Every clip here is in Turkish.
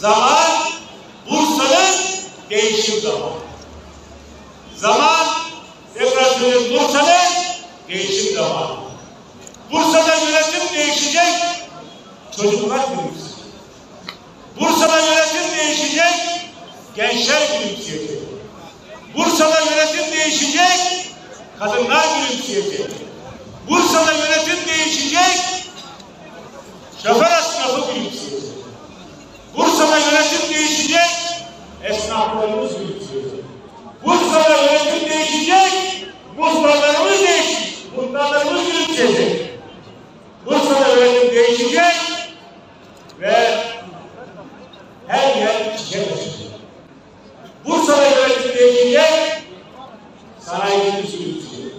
zaman Bursa'nın değişim zamanı. Zaman tekrar söylüyorum, Bursa'nın değişim zamanı. Bursa'da yönetim değişecek, çocuklar gülümseyecek. Bursa'da yönetim değişecek, gençler gülümseyecek. Bursa'da yönetim değişecek, kadınlar gülümseyecek. Bursa'da yönetim değişecek, şoför esnafı gülümseyecek. Bursa'da yönetim değişecek, esnaflarımız gülümseyecek. Bursa'da yönetim değişecek, muhtarlarımız değişecek. Muhtarlarımız gülümseyecek. Bursa'da yönetim değişecek ve her yer çiçek açacak. Bursa'da yönetim değişecek, sanayimiz gülümseyecek.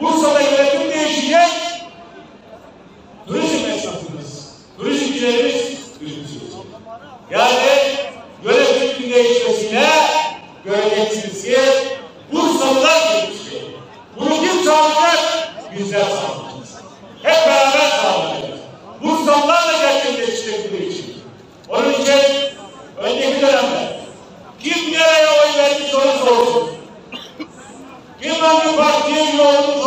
Bursa'da yönetim değişecek, turizm esnafımız, turizmcilerimiz gülümseyecek. Yani yönetimin değişmesine göreceksiniz ki Bursalılar gülümseyecek. Bunu kim sağlayacak? Bizler sağlayacağız. Hep beraber sağlayacağız. Bursalılar da gerçekleştirdiği için. Onun için önceki dönemde kim nereye oy vermiş onu sorsun. Kim hangi partiye yolunu